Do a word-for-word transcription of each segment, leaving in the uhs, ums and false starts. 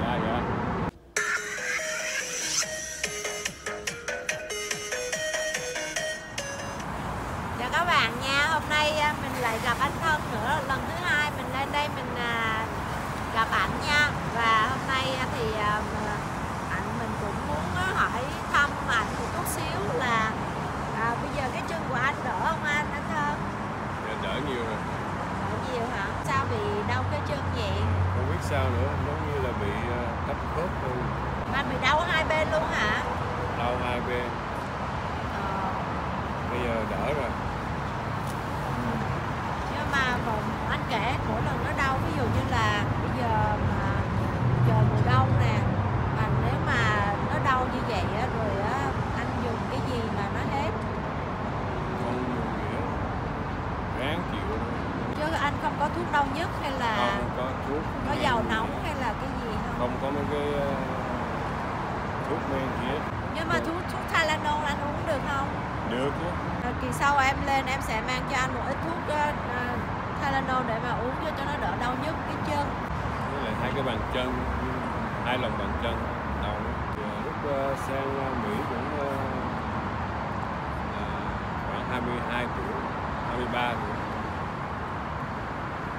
Dạ, dạ. Chào các bạn nha. Hôm nay mình lại gặp anh Thân nữa. Lần thứ hai mình lên đây mình gặp ảnh nha. Và hôm nay thì ảnh mình cũng muốn hỏi thăm ảnh một chút xíu là à, bây giờ cái chân của anh đỡ không anh, anh Thân? Dạ, đỡ nhiều rồi. Đỡ nhiều hả? Sao bị đau cái chân vậy? Không biết sao nữa, giống như là bị tắc khớp luôn. Anh bị đau hai bên luôn hả? Đau hai bên. Ờ. Bây giờ đỡ rồi. Ừ. Nhưng mà còn anh kể mỗi lần nó đau, ví dụ như là bây giờ mà trời mùa đông nè, mà nếu mà nó đau như vậy á, rồi á, anh dùng cái gì mà nó hết? Không dùng gì hết, ráng chịu. Chứ anh không có thuốc đau nhất hay là không, có thuốc có dầu nóng gì hay là cái gì không? Không có mấy cái uh, thuốc men gì hết. Nhưng mà thuốc thuốc Tylenol anh uống được không? Được chứ. Rồi kỳ sau em lên em sẽ mang cho anh một ít thuốc uh, Tylenol để mà uống cho cho nó đỡ đau nhất cái chân. Với lại hai cái bàn chân, hai lòng bàn chân đau. Lúc uh, sang uh, Mỹ cũng uh, khoảng hai mươi hai tuổi, hai mươi ba tuổi,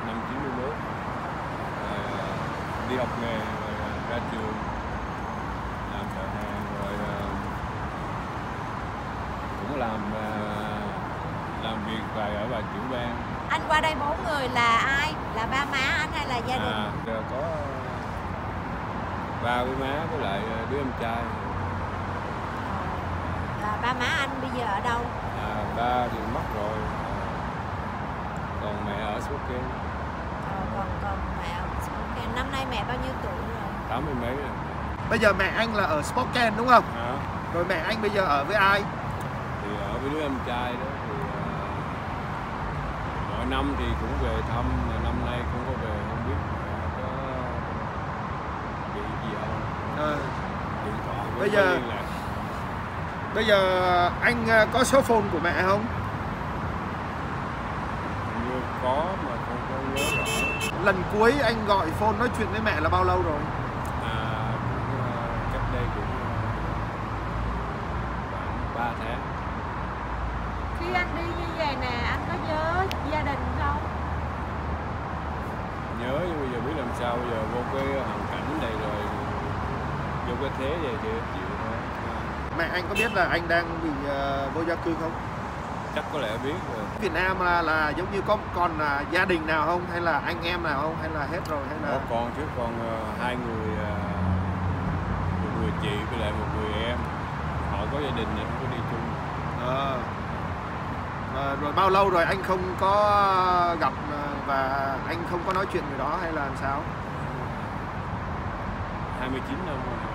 năm chín mươi mốt, uh, đi học nghề rồi uh, ra trường làm thợ hàng, rồi uh, cũng làm uh, làm việc vài ở Bà Triệu Bang. Anh qua đây bốn người là ai? Là ba má anh hay là gia đình? À, có ba với má với lại đứa em trai. À, ba má anh bây giờ ở đâu? À, ba thì mất rồi, còn mẹ ở Spokane. À, còn còn mẹ ở Spokane. Năm nay mẹ bao nhiêu tuổi rồi? Tám mươi mấy rồi. Bây giờ mẹ anh là ở Spokane đúng không? À. Rồi mẹ anh bây giờ ở với ai? Thì ở với đứa em trai đó. Thì uh, mỗi năm thì cũng về thăm, năm nay không có về, không biết có bị gì không. À. Điện thoại bây giờ bây giờ anh có số phone của mẹ không? Như có mà không có nhớ rõ. Lần cuối anh gọi phone nói chuyện với mẹ là bao lâu rồi? À, cũng, uh, cách đây cũng khoảng ba tháng. Khi anh đi như vậy nè, anh có nhớ gia đình không? Nhớ, nhưng bây giờ biết làm sao, bây giờ vô cái hoàn cảnh này rồi, vô cái thế này thì chịu thôi. Mẹ anh có biết là anh đang bị uh, vô gia cư không? Chắc có lẽ biết rồi. Việt Nam là, là giống như có còn là gia đình nào không, hay là anh em nào không, hay là hết rồi hay là? Có con chứ, còn uh, hai người, uh, một người chị với lại một người em, họ có gia đình nhưng không có đi chung. À. À, rồi bao lâu rồi anh không có gặp và anh không có nói chuyện về đó hay là làm sao? hai mươi chín năm rồi.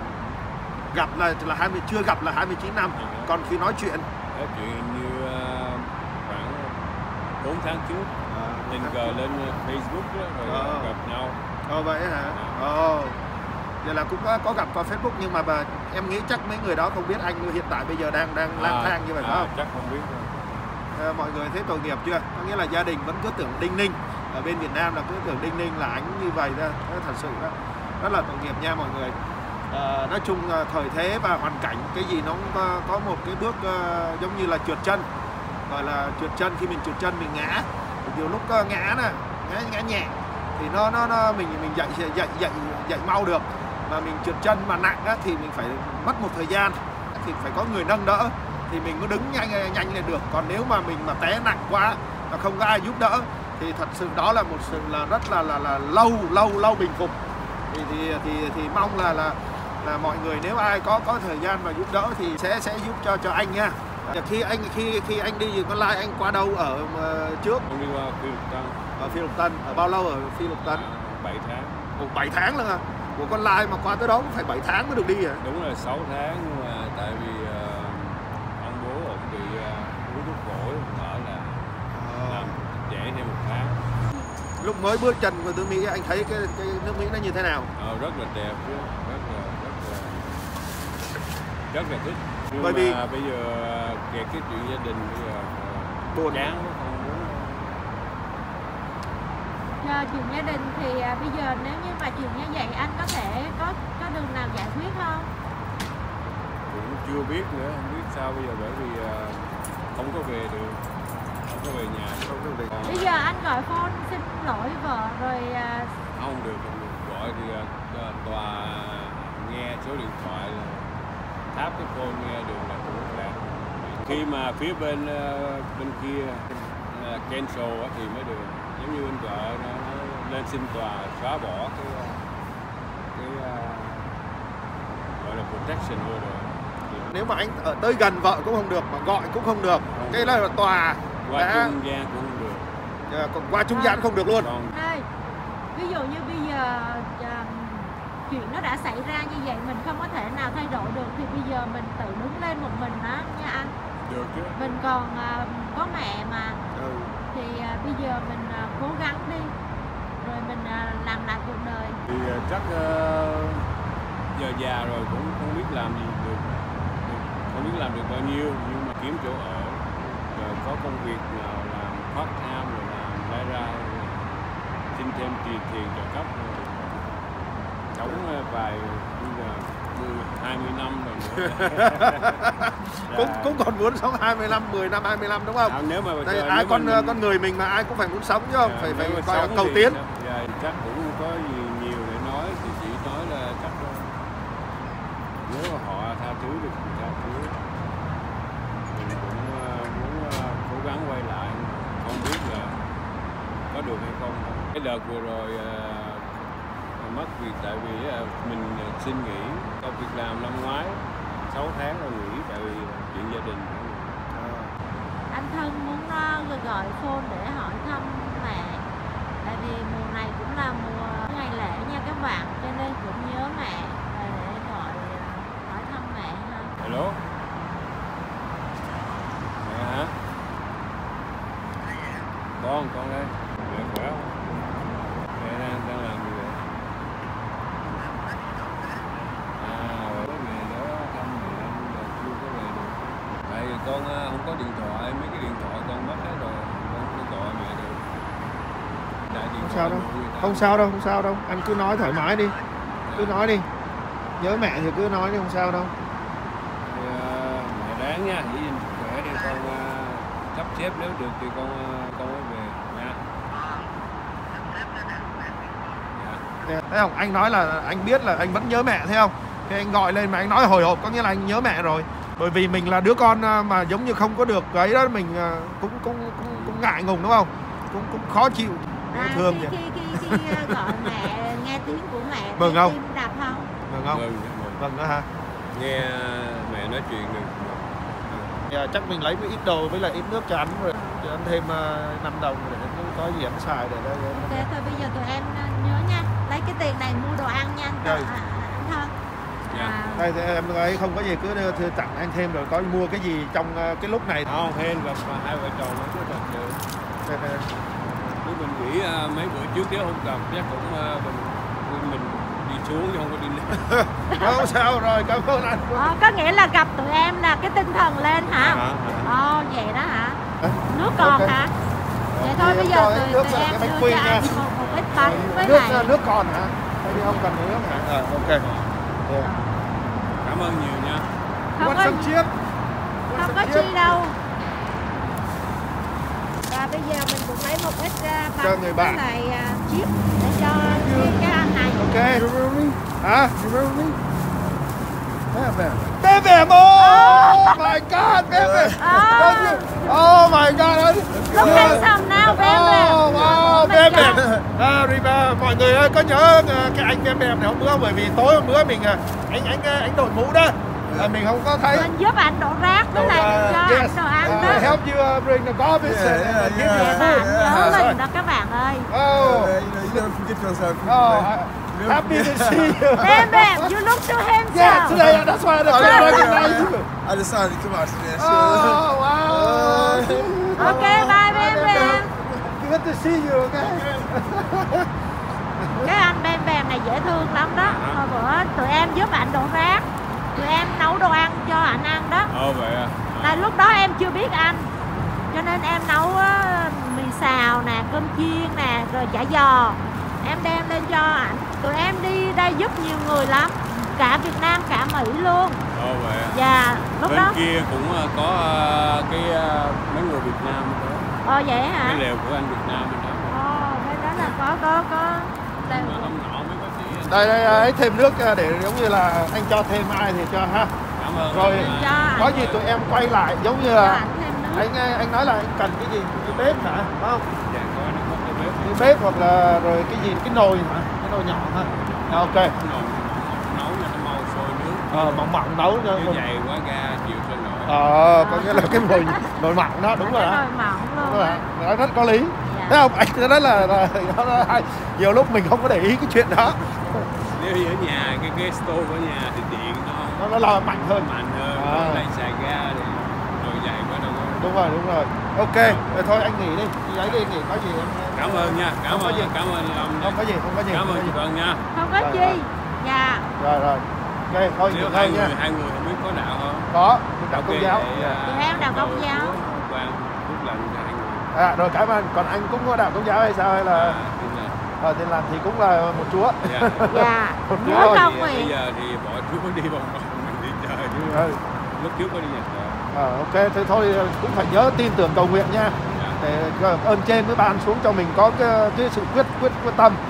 Gặp là là hai mươi, chưa gặp là hai mươi chín năm. À, còn khi nói chuyện nói chuyện như uh, khoảng bốn tháng trước tình à, cờ lên Facebook đó, rồi à, gặp nhau. Ờ vậy hả? Ờ. À. Vậy là cũng có, có gặp qua Facebook, nhưng mà bà, em nghĩ chắc mấy người đó không biết anh hiện tại bây giờ đang đang à, lang thang như vậy à, phải không? Chắc không biết. À, mọi người thấy tội nghiệp chưa? Có nghĩa là gia đình vẫn cứ tưởng đinh ninh, ở bên Việt Nam là cứ tưởng đinh ninh là anh như vậy ra, thật sự đó rất là tội nghiệp nha mọi người. À, nói chung thời thế và hoàn cảnh cái gì nó cũng có, có một cái bước uh, giống như là trượt chân, gọi là trượt chân. Khi mình trượt chân mình ngã, nhiều lúc uh, ngã nè, ngã, ngã nhẹ thì nó nó, nó mình mình dậy dậy dậy dậy mau được, mà mình trượt chân mà nặng á, thì mình phải mất một thời gian, thì phải có người nâng đỡ thì mình mới đứng nhanh nhanh lên được. Còn nếu mà mình mà té nặng quá mà không có ai giúp đỡ thì thật sự đó là một sự là rất là là, là lâu lâu lâu bình phục. Thì thì thì, thì mong là là là mọi người nếu ai có có thời gian và giúp đỡ thì sẽ sẽ giúp cho cho anh nha. Khi anh khi khi anh đi con lai anh qua đâu ở trước? Anh đi qua Phi Lục Tân. Ở Phi Lục Tân. Ở bao lâu ở Phi Lục Tân? bảy tháng. Ủa, bảy tháng luôn hả? Của con lai mà qua tới đó cũng phải bảy tháng mới được đi à? Đúng rồi, sáu tháng, nhưng mà tại vì uh, ông bố ông bị uống thuốc phổi ở là làm trễ thêm một tháng. Lúc mới bước chân vào nước Mỹ anh thấy cái, cái nước Mỹ nó như thế nào? Ờ, rất là đẹp, rất là rất là rất là thích. Nhưng bởi mà vì bây giờ kể cái chuyện gia đình bây giờ buồn chán quá, không muốn. Giờ chuyện gia đình thì bây giờ nếu như mà chuyện như vậy anh có thể có có đường nào giải quyết không? Cũng chưa biết nữa, không biết sao bây giờ, bởi vì không có về được, không có về nhà, không có về. Còn bây giờ anh gọi phone xin lỗi vợ rồi. Không được, không được. Gọi thì tòa nghe số điện thoại là tháp cái phone nghe được là cũng là khi mà phía bên bên kia cancel thì mới được. Giống như bên vợ nó lên xin tòa xóa bỏ cái cái gọi là protection order. Nếu mà anh ở tới gần vợ cũng không được, mà gọi cũng không được, không cái đó là tòa qua đã... trung gian cũng không được, à, còn qua trung gian à, không được luôn. Đây, ví dụ như bây giờ à, chuyện nó đã xảy ra như vậy mình không có thể nào thay đổi được thì bây giờ mình tự đứng lên một mình đó nha anh. Được chứ. Mình còn à, có mẹ mà. Ừ. Thì à, bây giờ mình à, cố gắng đi, rồi mình à, làm lại cuộc đời. Thì à, chắc à, giờ già rồi cũng không biết làm gì được. Không biết làm được bao nhiêu nhưng mà kiếm chỗ ở rồi có công việc nào làm part time rồi làm lái ra xin thêm tiền tiền trợ cấp rồi chống vài hai mươi năm rồi cũng cũng còn muốn sống hai mươi lăm, mười năm, hai mươi lăm đúng không? À, nếu mà đây, ai nếu con mình... con người mình mà ai cũng phải muốn sống chứ không? À, phải phải coi cầu tiến. Dạ, chắc cũng không có gì nhiều để nói thì chỉ nói là chắc nếu mà họ tha thứ được thì tha thứ. Mình cũng uh, muốn uh, cố gắng quay lại, không biết là có được hay không. Cái đợt vừa rồi uh, mất việc tại vì uh, mình uh, xin nghỉ công việc làm năm ngoái sáu tháng rồi nghỉ tại vì chuyện gia đình. À. Anh Thân muốn uh, gọi phone để hỏi thăm mẹ, tại vì mùa này cũng là mùa ngày lễ nha các bạn, cho nên cũng nhớ mẹ. Hello. Mẹ hả? Con, con đây. Mẹ khỏe không? Mẹ đang, đang làm gì vậy? À, bố mẹ đó thăm mẹ là chưa có về được. Tại vì con không có điện thoại, mấy cái điện thoại con mất hết rồi. Con không gọi mẹ được. Không sao đâu, không sao đâu, không sao đâu. Anh cứ nói thoải mái đi. Cứ nói đi. Nhớ mẹ thì cứ nói đi, không sao đâu. Nha, chỉ dành khỏe để con sắp uh, xếp nếu được thì con uh, con mới về nha. Yeah. Thấy không? Anh nói là anh biết là anh vẫn nhớ mẹ, thấy không? Thì anh gọi lên mà anh nói hồi hộp có nghĩa là anh nhớ mẹ rồi. Bởi vì mình là đứa con mà giống như không có được cái đó mình uh, cũng, cũng cũng cũng ngại ngùng đúng không? Cũng cũng khó chịu, à, thương khi, vậy. Khi, khi, khi gọi mẹ nghe tiếng của mẹ. Mừng không? Đạp không? Mừng không? Mừng, mừng. Mừng đó ha. Nghe mẹ nói chuyện được. Yeah, chắc mình lấy ít đồ với lại ít nước cho anh rồi cho anh thêm uh, năm đồng để có gì anh xài để, để, để... Okay, thôi bây giờ tụi em nhớ nha, lấy cái tiền này mua đồ ăn nha anh, à, anh Thân. Yeah. À... Đây thì em ấy không có gì cứ đưa, tặng anh thêm rồi có mua cái gì trong uh, cái lúc này. Không, hên gặp hai vợ chồng nó rất là được. Nếu mình nghĩ uh, mấy bữa trước nếu không gặp chắc cũng uh, mình, mình đi xuống chứ không có đi lên. Không sao rồi, cảm ơn anh. Ờ, có nghĩa là gặp tụi em là cái tinh thần lên hả? Ờ, à, à. Vậy đó hả? À, nước còn okay. Hả? Vậy thôi bây giờ tụi, nước tụi em đưa cho anh một, một ít bánh với nước, này. Nước còn hả? Thì không cần nước hả? Ờ, à, ok. Yeah. Yeah. Cảm ơn nhiều nha. Không có, chiếc. Không có chi đâu. Và bây giờ mình cũng lấy một ít uh, bánh với lại uh, chiếc để cho cái anh này. Ok. Hả? Bé Bèm, oh my god, Bé Bèm. Oh my god. Lúc handsome nào Bé Bèm. Oh wow, Bé Bèm. À, mọi người ơi, có nhớ cái anh Bé Bèm này hôm bữa, bởi vì tối hôm bữa mình anh anh anh đội mũ đó. Là mình không có thấy. Mình giúp anh đổ rác với lại mình cho anh đồ ăn đó. Help you bring the garbage. Nhớ mình đó các bạn ơi. Oh. Happy to see you. Bam Bam, you look so handsome. Yeah, today that's why I don't recognize you. I decided to come out today. Oh wow. Uh, okay, bye Bam Bam. Good to see you, okay. Cái anh Bam Bam này dễ thương lắm đó. Hồi bữa tụi em giúp anh đổ rác. tụi em nấu đồ ăn cho anh ăn đó. Ồ vậy à. Tại lúc đó em chưa biết anh, cho nên em nấu mì xào nè, cơm chiên nè, rồi chả giò. Em đem lên cho ảnh. Tụi em đi đây giúp nhiều người lắm, cả Việt Nam cả Mỹ luôn. Ồ vậy à. Dạ lúc bên đó kia cũng có cái mấy người Việt Nam đó. Ồ vậy hả? Cái lều của anh Việt Nam mình đó. Ồ bên đó là có có có lều của... Đây đây ấy, thêm nước để giống như là anh cho thêm ai thì cho ha. Cảm ơn. Rồi có gì tụi em quay lại giống như là anh anh nói là anh cần cái gì, cái bếp hả, phải không? Dạ, có anh có cái bếp. Cái bếp hoặc là rồi cái gì, cái nồi hả? Cái nồi nhỏ ha. Dạ, ok. Nồi nấu cho nó mau sôi nước. Ờ mỏng mỏng nấu cho. Như vậy quá ga chịu trên nồi. Ờ có nghĩa là cái nồi nồi mỏng đó đúng rồi hả? Nồi mỏng luôn. Nói rất có lý. Thấy không? Anh nói là nhiều lúc mình không có để ý cái chuyện đó. Nếu như ở nhà, cái, cái stove ở nhà thì điện nó nó lo mạnh hơn, mạnh hơn, à. Lên xài ga thì rồi dậy quá đâu có. Đúng rồi, đúng rồi. Ok, rồi thôi anh nghỉ đi, lấy đi nghỉ, có gì em... Cảm ơn nha, cảm ơn, cảm ơn ông. Không có gì, không có gì. Cảm ơn chị Vân nha. Không có chi. Dạ. Rồi, rồi. Ok, thôi nghỉ thôi nha. Hai người không biết có đạo không? Có, đạo Công giáo. Chị Heo đạo Công giáo. À, rồi cảm ơn, còn anh cũng có đạo Công giáo hay sao hay là... Ờ, thì làm thì cũng là một chúa. Dạ, dạ. Nhớ công thì bây giờ thì bỏ chúa đi vòng vòng mình đi chơi chứ. Ừ. Lúc trước có đi Nhật rồi. Ờ, à, ok, thế thôi cũng phải nhớ tin tưởng cầu nguyện nha. Dạ. Để ơn trên với ban xuống cho mình có cái, cái sự quyết quyết quyết tâm.